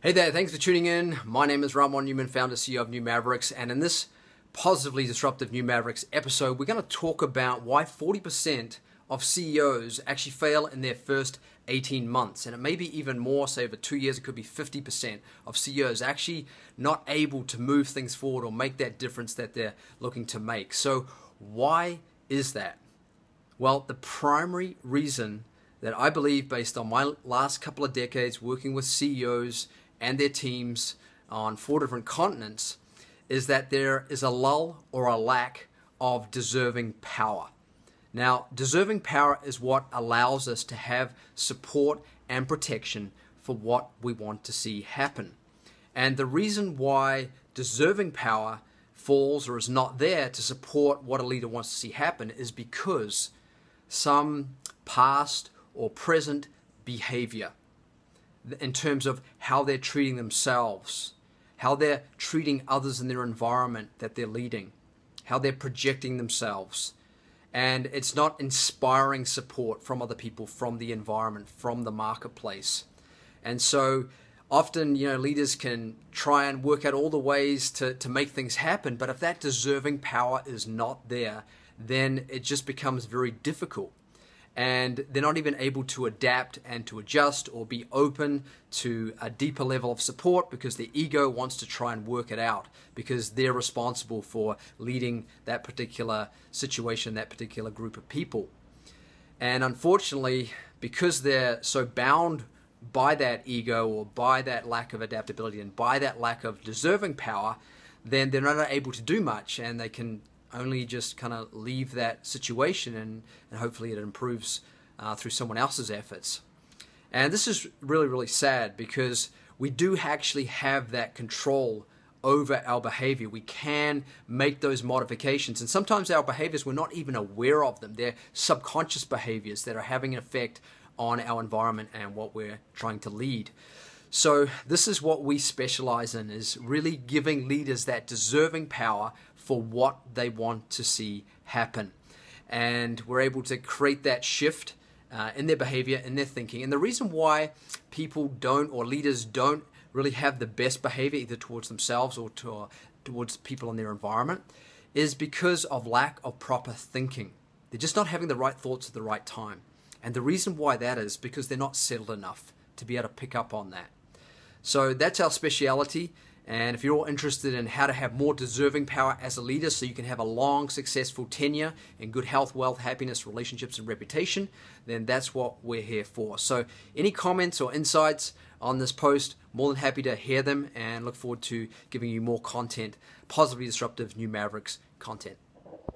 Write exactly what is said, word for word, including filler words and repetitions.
Hey there, thanks for tuning in. My name is Ramon Newman, founder and C E O of New Mavericks, and in this positively disruptive New Mavericks episode, we're going to talk about why forty percent of C E Os actually fail in their first eighteen months, and it may be even more. Say over two years, it could be fifty percent of C E Os actually not able to move things forward or make that difference that they're looking to make. So why is that? Well, the primary reason that I believe, based on my last couple of decades working with C E Os and their teams on four different continents, is that there is a lull or a lack of deserving power. Now, deserving power is what allows us to have support and protection for what we want to see happen. And the reason why deserving power falls or is not there to support what a leader wants to see happen is because some past or present behavior in terms of how they're treating themselves, how they're treating others in their environment that they're leading, how they're projecting themselves. And it's not inspiring support from other people, from the environment, from the marketplace. And so often, you know, leaders can try and work out all the ways to, to make things happen. But if that deserving power is not there, then it just becomes very difficult. And they're not even able to adapt and to adjust or be open to a deeper level of support because their ego wants to try and work it out because they're responsible for leading that particular situation, that particular group of people. And unfortunately, because they're so bound by that ego or by that lack of adaptability and by that lack of deserving power, then they're not able to do much, and they can only just kind of leave that situation, and, and hopefully it improves uh, through someone else's efforts. And this is really, really sad because we do actually have that control over our behavior. We can make those modifications, and sometimes our behaviors, we're not even aware of them. They're subconscious behaviors that are having an effect on our environment and what we're trying to lead. So this is what we specialize in, is really giving leaders that deserving power for what they want to see happen. And we're able to create that shift uh, in their behavior, in their thinking. And the reason why people don't, or leaders don't really have the best behavior either towards themselves or to, uh, towards people in their environment is because of lack of proper thinking. They're just not having the right thoughts at the right time. And the reason why that is because they're not settled enough to be able to pick up on that. So that's our speciality, and if you're all interested in how to have more deserving power as a leader so you can have a long, successful tenure in good health, wealth, happiness, relationships, and reputation, then that's what we're here for. So any comments or insights on this post, more than happy to hear them, and look forward to giving you more content, positively disruptive New Mavericks content.